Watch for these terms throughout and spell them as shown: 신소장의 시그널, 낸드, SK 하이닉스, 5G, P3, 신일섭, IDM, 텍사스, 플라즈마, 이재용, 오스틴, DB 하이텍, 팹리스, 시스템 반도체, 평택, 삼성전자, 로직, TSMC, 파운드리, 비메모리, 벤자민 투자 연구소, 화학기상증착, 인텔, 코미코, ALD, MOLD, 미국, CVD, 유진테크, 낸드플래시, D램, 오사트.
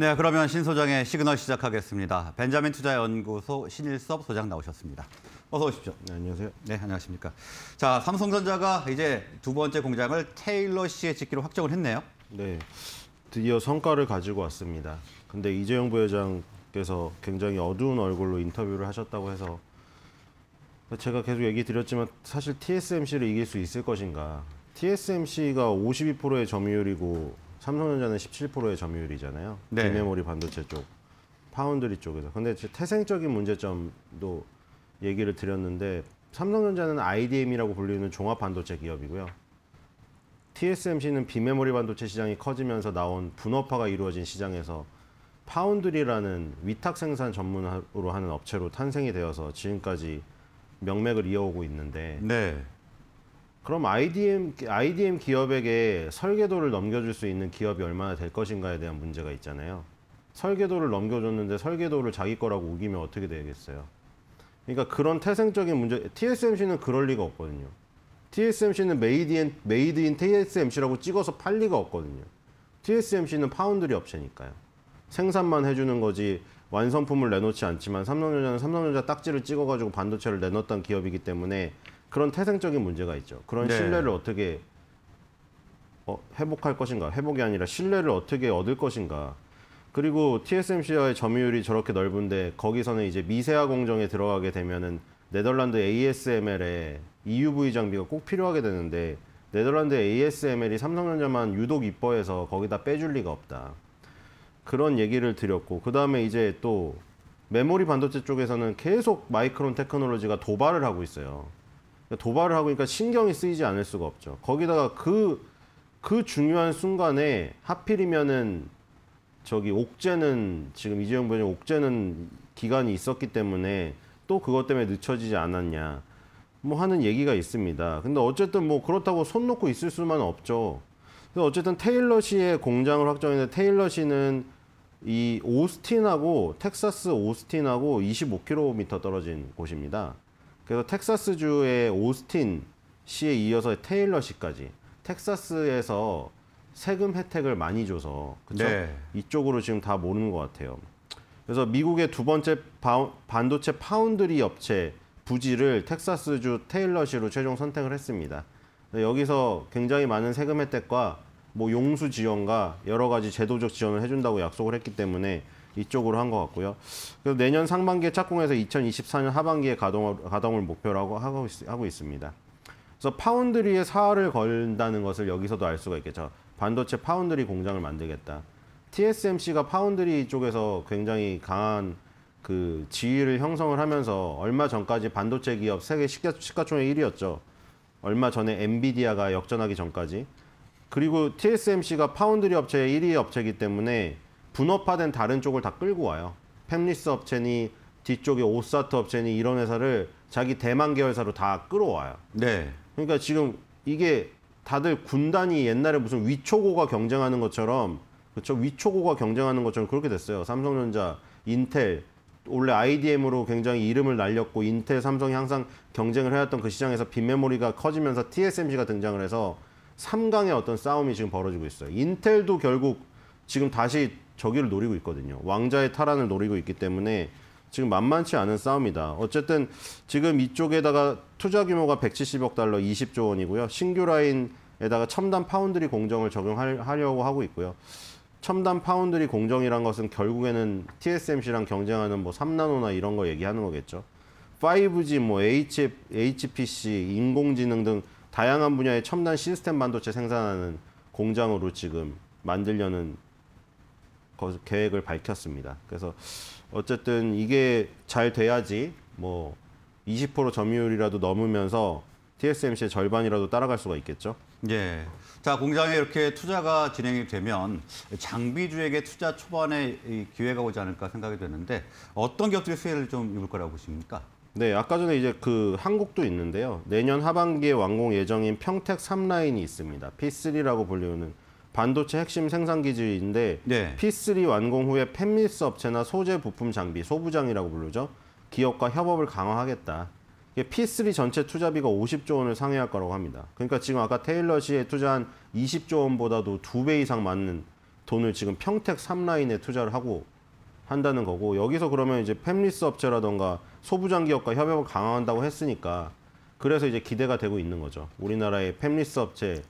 네, 그러면 신 소장의 시그널 시작하겠습니다. 벤자민 투자 연구소 신일섭 소장 나오셨습니다. 어서 오십시오. 네, 안녕하세요. 네, 안녕하십니까. 자, 삼성전자가 이제 두 번째 공장을 테일러시에 짓기로 확정을 했네요. 네, 드디어 성과를 가지고 왔습니다. 근데 이재용 부회장께서 굉장히 어두운 얼굴로 인터뷰를 하셨다고 해서 제가 계속 얘기 드렸지만 사실 TSMC를 이길 수 있을 것인가. TSMC가 52%의 점유율이고 삼성전자는 17%의 점유율이잖아요. 네. 비메모리 반도체 쪽, 파운드리 쪽에서. 근데 태생적인 문제점도 얘기를 드렸는데 삼성전자는 IDM이라고 불리는 종합 반도체 기업이고요. TSMC는 비메모리 반도체 시장이 커지면서 나온 분업화가 이루어진 시장에서 파운드리라는 위탁 생산 전문으로 하는 업체로 탄생이 되어서 지금까지 명맥을 이어오고 있는데 네. 그럼 IDM 기업에게 설계도를 넘겨줄 수 있는 기업이 얼마나 될 것인가에 대한 문제가 있잖아요. 설계도를 넘겨줬는데 설계도를 자기 거라고 우기면 어떻게 되겠어요? 그러니까 그런 태생적인 문제, TSMC는 그럴 리가 없거든요. TSMC는 메이드 인 TSMC라고 찍어서 팔 리가 없거든요. TSMC는 파운드리 업체니까요. 생산만 해주는 거지 완성품을 내놓지 않지만 삼성전자는 삼성전자 딱지를 찍어가지고 반도체를 내놓던 기업이기 때문에 그런 태생적인 문제가 있죠. 그런 네. 신뢰를 어떻게 회복할 것인가. 회복이 아니라 신뢰를 어떻게 얻을 것인가. 그리고 TSMC와의 점유율이 저렇게 넓은데 거기서는 이제 미세화 공정에 들어가게 되면은 네덜란드 ASML의 EUV 장비가 꼭 필요하게 되는데 네덜란드 ASML이 삼성전자만 유독 이뻐해서 거기다 빼줄 리가 없다. 그런 얘기를 드렸고 그다음에 이제 또 메모리 반도체 쪽에서는 계속 마이크론 테크놀로지가 도발을 하고 있어요. 도발을 하고 있으니까 신경이 쓰이지 않을 수가 없죠. 거기다가 그 중요한 순간에 하필이면은 저기 옥죄는 지금 이재용 부회장 옥죄는 기간이 있었기 때문에 또 그것 때문에 늦춰지지 않았냐 뭐 하는 얘기가 있습니다. 근데 어쨌든 뭐 그렇다고 손 놓고 있을 수만 없죠. 그래서 어쨌든 테일러시의 공장을 확정했는데 테일러시는 이 오스틴하고 텍사스 오스틴하고 25km 떨어진 곳입니다. 그래서 텍사스주의 오스틴 시에 이어서 테일러시까지 텍사스에서 세금 혜택을 많이 줘서 그쵸? 네. 이쪽으로 지금 다 모르는 것 같아요. 그래서 미국의 두 번째 반도체 파운드리 업체 부지를 텍사스주 테일러시로 최종 선택을 했습니다. 여기서 굉장히 많은 세금 혜택과 뭐 용수 지원과 여러 가지 제도적 지원을 해준다고 약속을 했기 때문에 이쪽으로 한 것 같고요. 그래서 내년 상반기에 착공해서 2024년 하반기에 가동을 목표로 하고 있습니다. 그래서 파운드리에 사활을 건다는 것을 여기서도 알 수가 있겠죠. 반도체 파운드리 공장을 만들겠다. TSMC가 파운드리 쪽에서 굉장히 강한 그 지위를 형성을 하면서 얼마 전까지 반도체 기업 세계 시가총액 1위였죠. 얼마 전에 엔비디아가 역전하기 전까지. 그리고 TSMC가 파운드리 업체의 1위 업체이기 때문에 분업화된 다른 쪽을 다 끌고 와요. 팹리스 업체니 뒤쪽에 오사트 업체니 이런 회사를 자기 대만 계열사로 다 끌어와요. 네. 그러니까 지금 이게 다들 군단이 옛날에 무슨 위초고가 경쟁하는 것처럼 그렇죠? 위초고가 경쟁하는 것처럼 그렇게 됐어요. 삼성전자, 인텔 원래 IDM으로 굉장히 이름을 날렸고 인텔, 삼성이 항상 경쟁을 해왔던 그 시장에서 빈메모리가 커지면서 TSMC가 등장을 해서 3강의 어떤 싸움이 지금 벌어지고 있어요. 인텔도 결국 지금 다시 저기를 노리고 있거든요. 왕자의 탈환을 노리고 있기 때문에 지금 만만치 않은 싸움이다. 어쨌든 지금 이쪽에다가 투자 규모가 170억 달러 20조 원이고요. 신규 라인에다가 첨단 파운드리 공정을 적용하려고 하고 있고요. 첨단 파운드리 공정이란 것은 결국에는 TSMC랑 경쟁하는 뭐 3나노나 이런 거 얘기하는 거겠죠. 5G, 뭐 HPC, 인공지능 등 다양한 분야의 첨단 시스템 반도체 생산하는 공장으로 지금 만들려는 계획을 밝혔습니다. 그래서 어쨌든 이게 잘 돼야지 뭐 20% 점유율이라도 넘으면서 TSMC의 절반이라도 따라갈 수가 있겠죠. 예. 자, 공장에 이렇게 투자가 진행이 되면 장비주에게 투자 초반에 이 기회가 오지 않을까 생각이 되는데 어떤 기업들이 수혜를 좀 입을 거라고 보십니까? 네, 아까 전에 이제 그 한국도 있는데요. 내년 하반기에 완공 예정인 평택 3라인이 있습니다. P3라고 불리우는 반도체 핵심 생산기지인데 네. P3 완공 후에 팹리스 업체나 소재 부품 장비, 소부장이라고 부르죠. 기업과 협업을 강화하겠다. 이게 P3 전체 투자비가 50조 원을 상회할 거라고 합니다. 그러니까 지금 아까 테일러시에 투자한 20조 원보다도 2배 이상 많은 돈을 지금 평택 3라인에 투자를 하고 한다는 거고, 여기서 그러면 이제 팹리스 업체라던가 소부장 기업과 협업을 강화한다고 했으니까 그래서 이제 기대가 되고 있는 거죠. 우리나라의 팹리스 업체,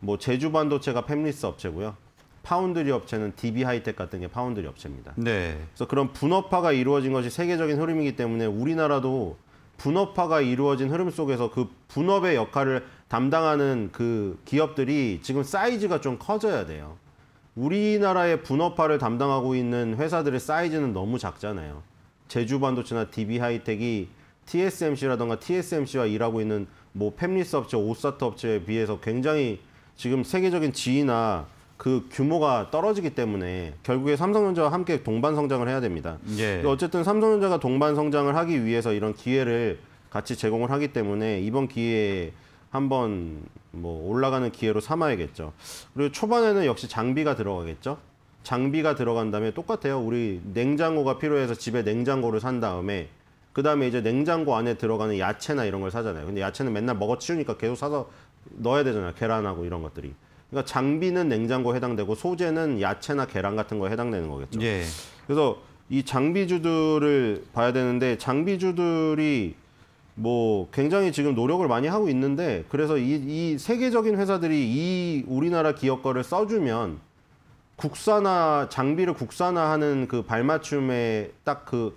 뭐 제주 반도체가 팹리스 업체고요. 파운드리 업체는 DB 하이텍 같은 게 파운드리 업체입니다. 네. 그래서 그런 분업화가 이루어진 것이 세계적인 흐름이기 때문에 우리나라도 분업화가 이루어진 흐름 속에서 그 분업의 역할을 담당하는 그 기업들이 지금 사이즈가 좀 커져야 돼요. 우리나라의 분업화를 담당하고 있는 회사들의 사이즈는 너무 작잖아요. 제주 반도체나 DB 하이텍이 TSMC라던가 TSMC와 일하고 있는 뭐 팹리스 업체, 오사트 업체에 비해서 굉장히 지금 세계적인 지위나 그 규모가 떨어지기 때문에 결국에 삼성전자와 함께 동반 성장을 해야 됩니다. 예. 어쨌든 삼성전자가 동반 성장을 하기 위해서 이런 기회를 같이 제공을 하기 때문에 이번 기회에 한번 뭐 올라가는 기회로 삼아야겠죠. 그리고 초반에는 역시 장비가 들어가겠죠. 장비가 들어간 다음에 똑같아요. 우리 냉장고가 필요해서 집에 냉장고를 산 다음에 그다음에 이제 냉장고 안에 들어가는 야채나 이런 걸 사잖아요. 근데 야채는 맨날 먹어 치우니까 계속 사서 넣어야 되잖아요. 계란하고 이런 것들이. 그러니까 장비는 냉장고에 해당되고 소재는 야채나 계란 같은 거에 해당되는 거겠죠. 예. 그래서 이 장비주들을 봐야 되는데 장비주들이 뭐 굉장히 지금 노력을 많이 하고 있는데 그래서 이 세계적인 회사들이 이 우리나라 기업 거를 써주면 국산화, 장비를 국산화하는 그 발맞춤에 딱 그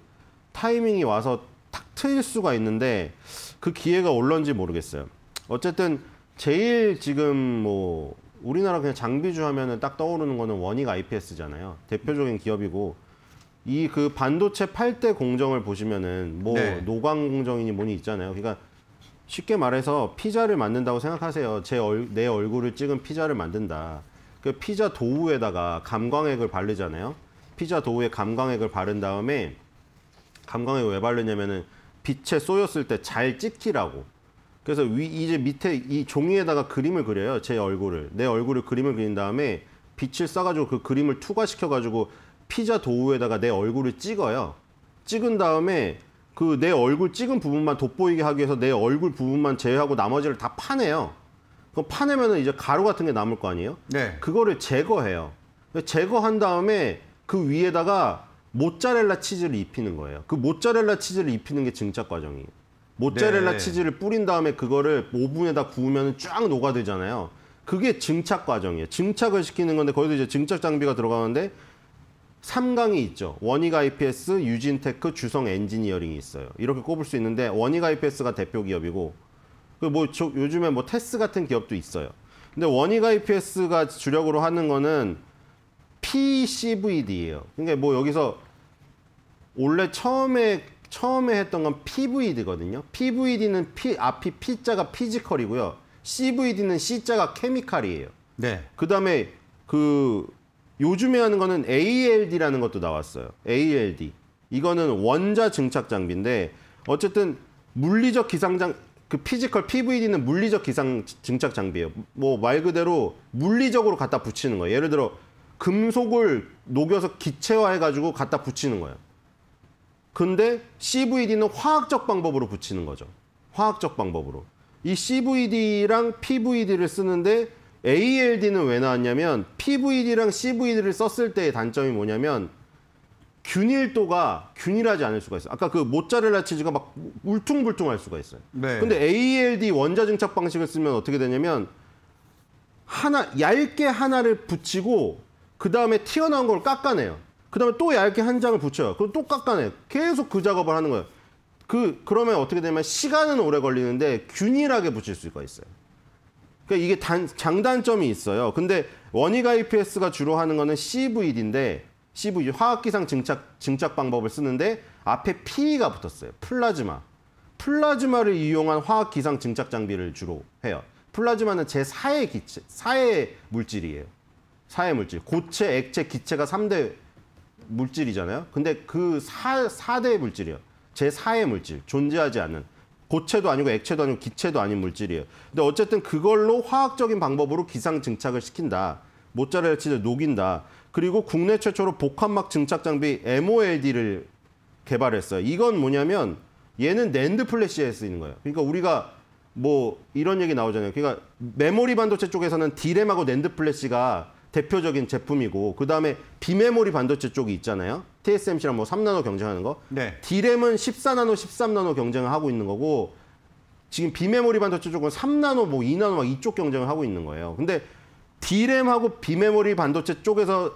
타이밍이 와서 탁 트일 수가 있는데 그 기회가 올런지 모르겠어요. 어쨌든 제일 지금 뭐 우리나라 그냥 장비주 하면은 딱 떠오르는 거는 원익 IPS잖아요. 대표적인 기업이고 이 그 반도체 8대 공정을 보시면은 뭐 네. 노광 공정이니 뭐니 있잖아요. 그러니까 쉽게 말해서 피자를 만든다고 생각하세요. 내 얼굴을 찍은 피자를 만든다. 그 피자 도우에다가 감광액을 바르잖아요. 피자 도우에 감광액을 바른 다음에 감광액을 왜 바르냐면은 빛에 쏘였을 때 잘 찍히라고. 그래서 이제 밑에 이 종이에다가 그림을 그려요. 내 얼굴을 그림을 그린 다음에 빛을 쏴가지고 그 그림을 투과시켜가지고 피자 도우에다가 내 얼굴을 찍어요. 찍은 다음에 그 내 얼굴 찍은 부분만 돋보이게 하기 위해서 내 얼굴 부분만 제외하고 나머지를 다 파내요. 그럼 파내면은 이제 가루 같은 게 남을 거 아니에요? 네. 그거를 제거해요. 제거한 다음에 그 위에다가 모짜렐라 치즈를 입히는 거예요. 그 모짜렐라 치즈를 입히는 게 증착 과정이에요. 모짜렐라 네. 치즈를 뿌린 다음에 그거를 오븐에다 구우면 쫙 녹아들잖아요. 그게 증착 과정이에요. 증착을 시키는 건데 거기도 이제 증착 장비가 들어가는데 3강이 있죠. 원익 IPS, 유진테크, 주성 엔지니어링이 있어요. 이렇게 꼽을 수 있는데 원익 IPS가 대표 기업이고 뭐 요즘에 뭐 테스 같은 기업도 있어요. 근데 원익 IPS가 주력으로 하는 거는 PCVD예요. 그러니까 뭐 여기서 원래 처음에 했던 건 PVD거든요. PVD는 앞이 P자가 피지컬이고요. CVD는 C자가 케미칼이에요. 네. 그다음에 요즘에 하는 거는 ALD라는 것도 나왔어요. ALD. 이거는 원자 증착 장비인데 어쨌든 물리적 기상장 그 피지컬 PVD는 물리적 기상 증착 장비예요. 뭐 말 그대로 물리적으로 갖다 붙이는 거예요. 예를 들어 금속을 녹여서 기체화해 가지고 갖다 붙이는 거예요. 근데 CVD는 화학적 방법으로 붙이는 거죠. 화학적 방법으로. 이 CVD랑 PVD를 쓰는데 ALD는 왜 나왔냐면 PVD랑 CVD를 썼을 때의 단점이 뭐냐면 균일도가 균일하지 않을 수가 있어요. 아까 그 모짜렐라 치즈가 막 울퉁불퉁할 수가 있어요. 네. 근데 ALD 원자 증착 방식을 쓰면 어떻게 되냐면 얇게 하나를 붙이고 그 다음에 튀어나온 걸 깎아내요. 그 다음에 또 얇게 한 장을 붙여요. 그럼 또 깎아내요. 계속 그 작업을 하는 거예요. 그러면 어떻게 되냐면 시간은 오래 걸리는데 균일하게 붙일 수가 있어요. 그러니까 이게 장단점이 있어요. 근데 원익 IPS가 주로 하는 거는 CVD인데, CVD, 화학기상 증착 방법을 쓰는데 앞에 PE가 붙었어요. 플라즈마. 플라즈마를 이용한 화학기상 증착 장비를 주로 해요. 플라즈마는 제4의 기체, 4의 물질이에요. 4의 물질. 고체, 액체, 기체가 3대 물질이잖아요. 근데 그 4대의 물질이에요. 제4의 물질. 존재하지 않는. 고체도 아니고 액체도 아니고 기체도 아닌 물질이에요. 근데 어쨌든 그걸로 화학적인 방법으로 기상 증착을 시킨다. 모짜렐라 치즈를 녹인다. 그리고 국내 최초로 복합막 증착 장비 MOLD를 개발했어요. 이건 뭐냐면 얘는 낸드플래시에 쓰이는 거예요. 그러니까 우리가 뭐 이런 얘기 나오잖아요. 그러니까 메모리 반도체 쪽에서는 디램하고 낸드플래시가 대표적인 제품이고, 그 다음에 비메모리 반도체 쪽이 있잖아요. TSMC랑 뭐 3나노 경쟁하는 거. 네. 디램은 14나노, 13나노 경쟁을 하고 있는 거고, 지금 비메모리 반도체 쪽은 3나노, 뭐 2나노 막 이쪽 경쟁을 하고 있는 거예요. 근데 디램하고 비메모리 반도체 쪽에서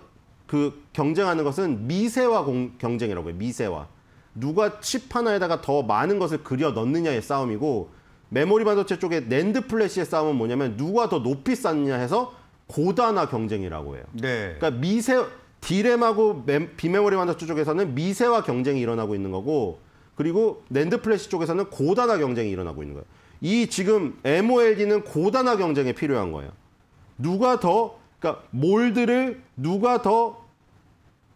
그 경쟁하는 것은 미세화 경쟁이라고 해요. 미세화. 누가 칩 하나에다가 더 많은 것을 그려 넣느냐의 싸움이고, 메모리 반도체 쪽에 낸드플래시의 싸움은 뭐냐면 누가 더 높이 쌓느냐 해서 고단화 경쟁이라고 해요. 네. 그러니까 디램하고 비메모리 반도체 쪽에서는 미세화 경쟁이 일어나고 있는 거고, 그리고 낸드플래시 쪽에서는 고단화 경쟁이 일어나고 있는 거예요. 이 지금 MOLED는 고단화 경쟁에 필요한 거예요. 누가 더, 그러니까 몰드를 누가 더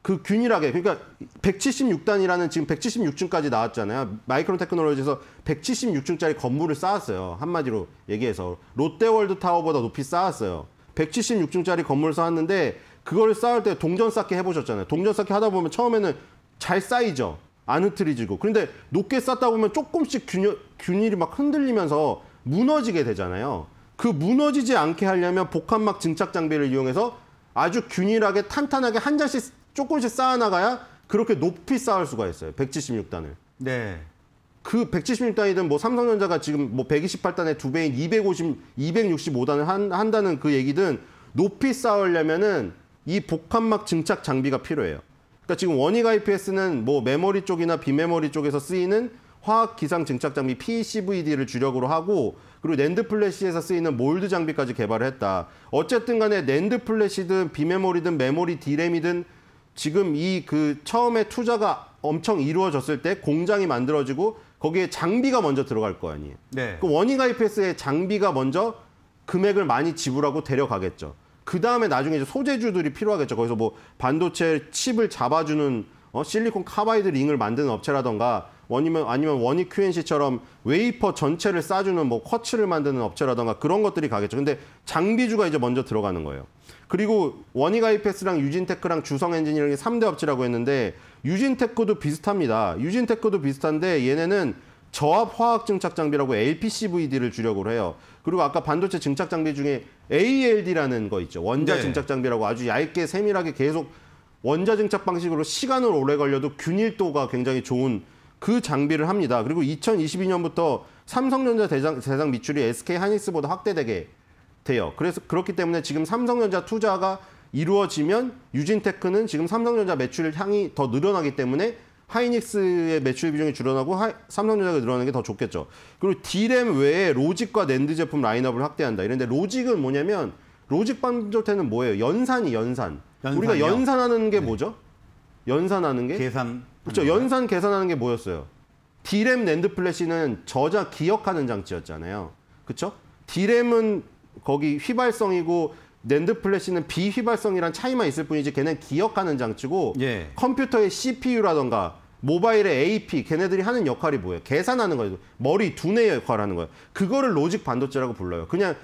그 균일하게, 그러니까 176단이라는 지금 176층까지 나왔잖아요. 마이크론 테크놀로지에서 176층짜리 건물을 쌓았어요. 한마디로 얘기해서 롯데월드 타워보다 높이 쌓았어요. 176층짜리 건물을 쌓았는데 그걸 쌓을 때 동전 쌓기 해보셨잖아요. 동전 쌓기 하다 보면 처음에는 잘 쌓이죠. 안 흐트러지고. 그런데 높게 쌓다 보면 조금씩 균일이 막 흔들리면서 무너지게 되잖아요. 그 무너지지 않게 하려면 복합막 증착 장비를 이용해서 아주 균일하게 탄탄하게 한 장씩 조금씩 쌓아나가야 그렇게 높이 쌓을 수가 있어요. 176단을. 네. 그 176단이든 뭐 삼성전자가 지금 뭐 128단의 2배인 265단을 한다는 그 얘기든 높이 쌓으려면은 이 복합막 증착 장비가 필요해요. 그러니까 지금 원익 IPS는 뭐 메모리 쪽이나 비메모리 쪽에서 쓰이는 화학 기상 증착 장비 PCVD를 주력으로 하고, 그리고 낸드 플래시에서 쓰이는 몰드 장비까지 개발을 했다. 어쨌든 간에 낸드 플래시든 비메모리든 메모리 디램이든 지금 이 그 처음에 투자가 엄청 이루어졌을 때 공장이 만들어지고 거기에 장비가 먼저 들어갈 거 아니에요. 네. 그 원익 IPS의 장비가 먼저 금액을 많이 지불하고 데려가겠죠. 그 다음에 나중에 이제 소재주들이 필요하겠죠. 거기서 뭐 반도체 칩을 잡아주는 실리콘 카바이드 링을 만드는 업체라던가, 아니면 원익 QNC처럼 웨이퍼 전체를 싸주는 뭐 쿼츠를 만드는 업체라던가 그런 것들이 가겠죠. 근데 장비주가 이제 먼저 들어가는 거예요. 그리고 원익 IPS랑 유진테크랑 주성 엔지니어링이 3대 업체라고 했는데 유진테크도 비슷합니다. 유진테크도 비슷한데 얘네는 저압 화학 증착 장비라고 LPCVD를 주력으로 해요. 그리고 아까 반도체 증착 장비 중에 ALD라는 거 있죠. 원자 증착 장비라고 아주 얇게 세밀하게 계속 원자 증착 방식으로 시간을 오래 걸려도 균일도가 굉장히 좋은 그 장비를 합니다. 그리고 2022년부터 삼성전자 대상 미출이 SK 하이닉스보다 확대되게 돼요. 그래서 그렇기 때문에 지금 삼성전자 투자가 이루어지면 유진테크는 지금 삼성전자 매출 향이 더 늘어나기 때문에 하이닉스의 매출 비중이 줄어나고 삼성전자가 늘어나는 게 더 좋겠죠. 그리고 디램 외에 로직과 낸드 제품 라인업을 확대한다. 이런데 로직은 뭐냐면 로직 반도체는 뭐예요? 연산이요. 우리가 연산하는 게 뭐죠? 연산하는 게? 계산. 그렇죠. 연산 계산하는 게 뭐였어요? 디램 낸드 플래시는 저자 기억하는 장치였잖아요. 그렇죠? 디램은 거기 휘발성이고 낸드 플래시는 비휘발성이란 차이만 있을 뿐이지 걔는 기억하는 장치고, 예. 컴퓨터의 CPU라던가 모바일의 AP, 걔네들이 하는 역할이 뭐예요? 계산하는 거예요. 머리, 두뇌의 역할을 하는 거예요. 그거를 로직 반도체라고 불러요. 그냥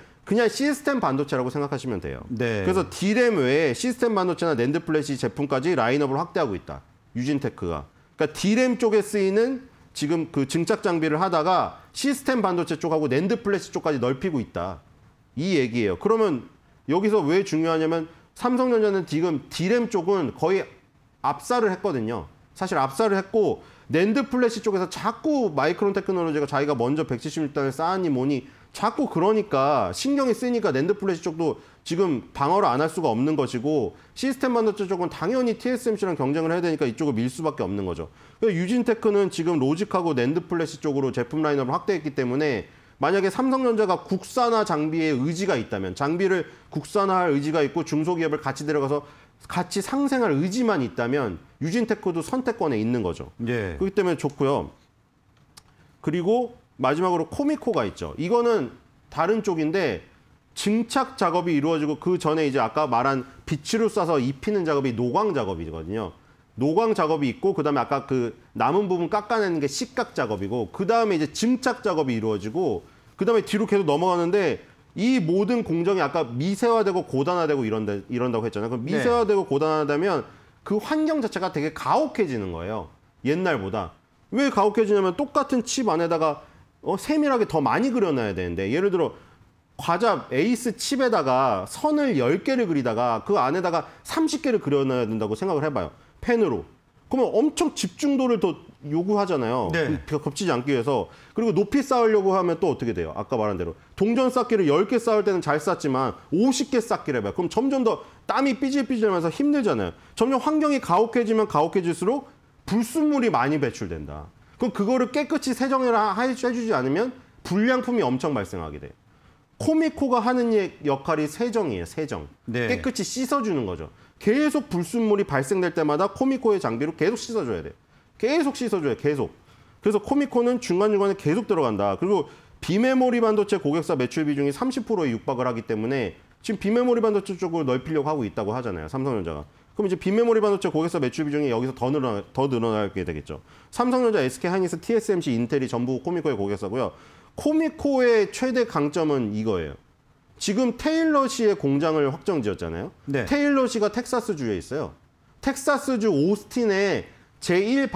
시스템 반도체라고 생각하시면 돼요. 네. 그래서 디램 외에 시스템 반도체나 낸드 플래시 제품까지 라인업을 확대하고 있다. 유진테크가. 그러니까 디램 쪽에 쓰이는 지금 그 증착 장비를 하다가 시스템 반도체 쪽하고 낸드 플래시 쪽까지 넓히고 있다. 이 얘기예요. 그러면 여기서 왜 중요하냐면 삼성전자는 지금 디램 쪽은 거의 압살을 했거든요. 사실 압살을 했고 낸드 플래시 쪽에서 자꾸 마이크론 테크놀로지가 자기가 먼저 176단을 쌓았니 뭐니 자꾸 그러니까 신경이 쓰이니까 낸드 플래시 쪽도 지금 방어를 안 할 수가 없는 것이고, 시스템 반도체 쪽은 당연히 TSMC랑 경쟁을 해야 되니까 이쪽을 밀 수밖에 없는 거죠. 유진테크는 지금 로직하고 낸드 플래시 쪽으로 제품 라인업을 확대했기 때문에 만약에 삼성전자가 국산화 장비에 의지가 있다면, 장비를 국산화할 의지가 있고 중소기업을 같이 데려가서 같이 상생할 의지만 있다면 유진테크도 선택권에 있는 거죠. 예. 그렇기 때문에 좋고요. 그리고 마지막으로 코미코가 있죠. 이거는 다른 쪽인데 증착 작업이 이루어지고 그 전에 이제 아까 말한 빛으로 싸서 입히는 작업이 노광 작업이거든요. 노광 작업이 있고, 그 다음에 아까 그 남은 부분 깎아내는 게 식각 작업이고, 그 다음에 이제 증착 작업이 이루어지고, 그 다음에 뒤로 계속 넘어가는데 이 모든 공정이 아까 미세화되고 고단화되고 이런다고 했잖아요. 그럼 미세화되고, 네. 고단화되면 그 환경 자체가 되게 가혹해지는 거예요. 옛날보다. 왜 가혹해지냐면 똑같은 칩 안에다가 세밀하게 더 많이 그려놔야 되는데, 예를 들어 과자 에이스 칩에다가 선을 10개를 그리다가 그 안에다가 30개를 그려놔야 된다고 생각을 해봐요. 펜으로. 그러면 엄청 집중도를 더 요구하잖아요. 네. 겹치지 않기 위해서. 그리고 높이 쌓으려고 하면 또 어떻게 돼요? 아까 말한 대로. 동전 쌓기를 10개 쌓을 때는 잘 쌓지만 50개 쌓기를 해봐요. 그럼 점점 더 땀이 삐질삐질하면서 힘들잖아요. 점점 환경이 가혹해지면 가혹해질수록 불순물이 많이 배출된다. 그럼 그거를 깨끗이 세정을 해주지 않으면 불량품이 엄청 발생하게 돼요. 코미코가 하는 역할이 세정이에요. 세정. 네. 깨끗이 씻어주는 거죠. 계속 불순물이 발생될 때마다 코미코의 장비로 계속 씻어줘야 돼요. 계속 씻어줘요. 계속. 그래서 코미코는 중간중간에 계속 들어간다. 그리고 비메모리 반도체 고객사 매출 비중이 30%에 육박을 하기 때문에 지금 비메모리 반도체 쪽으로 넓히려고 하고 있다고 하잖아요. 삼성전자가. 그럼 이제 비메모리 반도체 고객사 매출 비중이 여기서 더 늘어나게 되겠죠. 삼성전자, SK하이닉스, TSMC, 인텔이 전부 코미코의 고객사고요. 코미코의 최대 강점은 이거예요. 지금 테일러시의 공장을 확정 지었잖아요. 네. 테일러시가 텍사스주에 있어요. 텍사스주 오스틴에 제1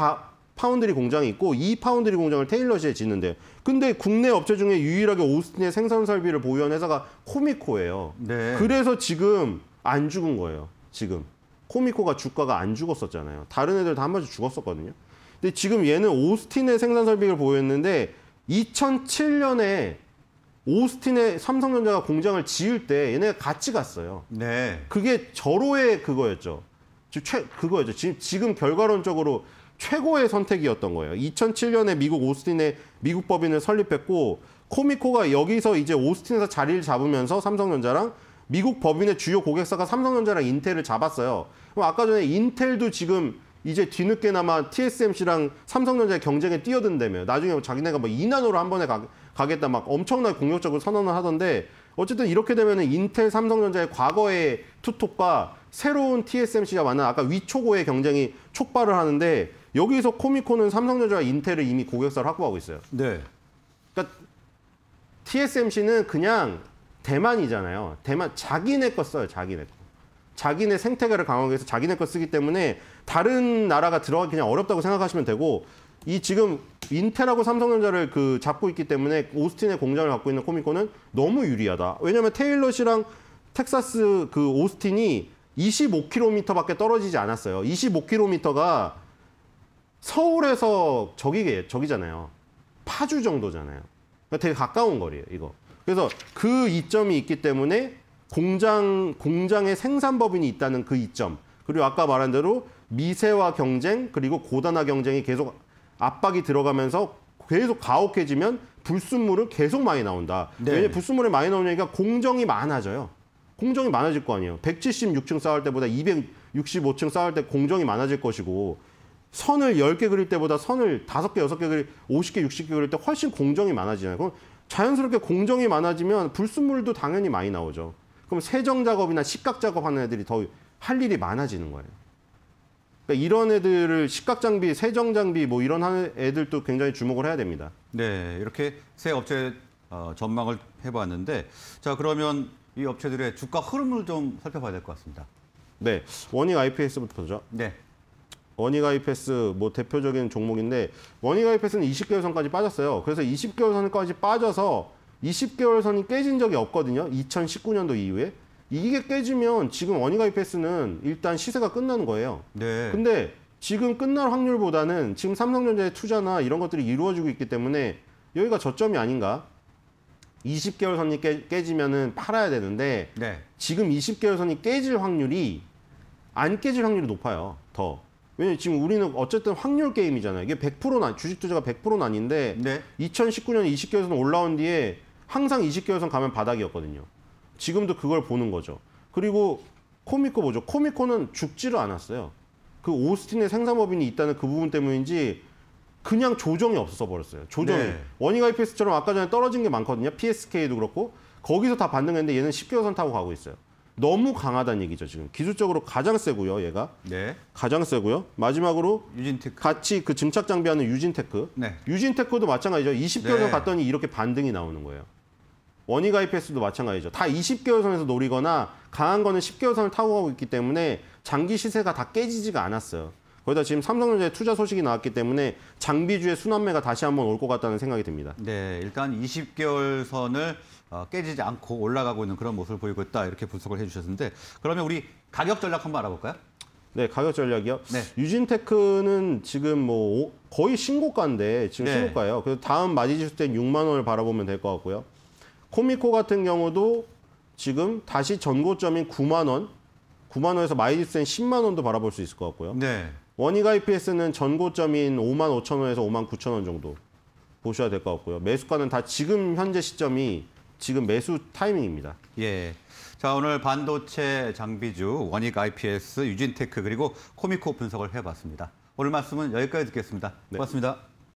파운드리 공장이 있고 2 파운드리 공장을 테일러시에 짓는데요. 근데 국내 업체 중에 유일하게 오스틴의 생산 설비를 보유한 회사가 코미코예요. 네. 그래서 지금 안 죽은 거예요. 지금. 코미코가 주가가 안 죽었었잖아요. 다른 애들 다 한 번씩 죽었었거든요. 근데 지금 얘는 오스틴의 생산 설비를 보유했는데 2007년에 오스틴에 삼성전자가 공장을 지을 때 얘네가 같이 갔어요. 네. 그게 절호의 그거였죠. 그거였죠. 지금 결과론적으로 최고의 선택이었던 거예요. 2007년에 미국 오스틴에 미국 법인을 설립했고 코미코가 여기서 이제 오스틴에서 자리를 잡으면서 삼성전자랑 미국 법인의 주요 고객사가 삼성전자랑 인텔을 잡았어요. 그럼 아까 전에 인텔도 지금 이제 뒤늦게나마 TSMC랑 삼성전자의 경쟁에 뛰어든다며. 나중에 자기네가 막 2나노로 한 번에 가겠다 막 엄청나게 공격적으로 선언을 하던데 어쨌든 이렇게 되면 인텔, 삼성전자의 과거의 투톱과 새로운 TSMC가 만난 아까 위초고의 경쟁이 촉발을 하는데 여기서 코미코는 삼성전자와 인텔을 이미 고객사를 확보하고 있어요. 네. 그러니까 TSMC는 그냥 대만이잖아요. 대만 자기네 거 써요. 자기네 거. 자기네 생태계를 강화하기 위해서 자기네 거 쓰기 때문에 다른 나라가 들어가기 그냥 어렵다고 생각하시면 되고 이 지금 인텔하고 삼성전자를 잡고 있기 때문에 오스틴의 공장을 갖고 있는 코미코는 너무 유리하다. 왜냐하면 테일러시랑 텍사스 오스틴이 25km밖에 떨어지지 않았어요. 25km가 서울에서 저기잖아요. 파주 정도잖아요. 그러니까 되게 가까운 거리예요. 이거. 그래서 그 이점이 있기 때문에 공장의 생산법인이 있다는 그 이점. 그리고 아까 말한 대로 미세화 경쟁 그리고 고단화 경쟁이 계속 압박이 들어가면서 계속 가혹해지면 불순물은 계속 많이 나온다. 네. 왜냐면 불순물이 많이 나오니까 공정이 많아져요. 공정이 많아질 거 아니에요. 176층 쌓을 때보다 265층 쌓을 때 공정이 많아질 것이고 선을 10개 그릴 때보다 선을 5개, 6개 그릴 50개, 60개 그릴 때 훨씬 공정이 많아지잖아요. 그럼 자연스럽게 공정이 많아지면 불순물도 당연히 많이 나오죠. 그럼 세정 작업이나 식각 작업하는 애들이 더 할 일이 많아지는 거예요. 그러니까 이런 애들을 식각 장비, 세정 장비 뭐 이런 하는 애들도 굉장히 주목을 해야 됩니다. 네, 이렇게 세 업체 전망을 해봤는데 자 그러면 이 업체들의 주가 흐름을 좀 살펴봐야 될 것 같습니다. 네, 원익 IPS부터죠. 네. 원익 IPS 뭐 대표적인 종목인데 원익 IPS는 20개월 선까지 빠졌어요. 그래서 20개월 선까지 빠져서 20개월 선이 깨진 적이 없거든요. 2019년도 이후에. 이게 깨지면 지금 원익 IPS는 일단 시세가 끝나는 거예요. 네. 근데 지금 끝날 확률보다는 지금 삼성전자의 투자나 이런 것들이 이루어지고 있기 때문에 여기가 저점이 아닌가. 20개월 선이 깨지면은 팔아야 되는데 네. 지금 20개월 선이 깨질 확률이 안 깨질 확률이 높아요. 더. 왜냐면 지금 우리는 어쨌든 확률 게임이잖아요. 이게 100%나 주식 투자가 100%는 아닌데 네. 2019년 20개월 선 올라온 뒤에 항상 20개월 선 가면 바닥이었거든요. 지금도 그걸 보는 거죠. 그리고 코미코 뭐죠? 코미코는 죽지를 않았어요. 그 오스틴의 생산법인이 있다는 그 부분 때문인지 그냥 조정이 없어서 버렸어요. 조정이. 네. 원익 IPS처럼 아까 전에 떨어진 게 많거든요. PSK도 그렇고 거기서 다 반등했는데 얘는 10개월 선 타고 가고 있어요. 너무 강하다는 얘기죠. 지금 기술적으로 가장 세고요. 얘가 네. 가장 세고요. 마지막으로 유진테크. 같이 그 증착 장비하는 유진테크. 네. 유진테크도 마찬가지죠. 20개월 선 네. 갔더니 이렇게 반등이 나오는 거예요. 원익 IPS도 마찬가지죠. 다 20개월 선에서 노리거나 강한 거는 10개월 선을 타고 가고 있기 때문에 장기 시세가 다 깨지지가 않았어요. 거기다 지금 삼성전자의 투자 소식이 나왔기 때문에 장비주의 순환매가 다시 한번 올 것 같다는 생각이 듭니다. 네, 일단 20개월 선을 깨지지 않고 올라가고 있는 그런 모습을 보이고 있다, 이렇게 분석을 해주셨는데, 그러면 우리 가격 전략 한번 알아볼까요? 네, 가격 전략이요. 네. 유진테크는 지금 뭐 거의 신고가인데, 지금 네. 신고가예요. 그래서 다음 마디지수 때 6만 원을 바라보면 될 것 같고요. 코미코 같은 경우도 지금 다시 전고점인 9만 원, 9만 원에서 마이지수엔 10만 원도 바라볼 수 있을 것 같고요. 네. 원익 IPS는 전고점인 5만 5천 원에서 5만 9천 원 정도 보셔야 될 것 같고요. 매수가는 다 지금 현재 시점이 지금 매수 타이밍입니다. 예. 자, 오늘 반도체 장비주, 원익 IPS, 유진테크 그리고 코미코 분석을 해봤습니다. 오늘 말씀은 여기까지 듣겠습니다. 네. 고맙습니다.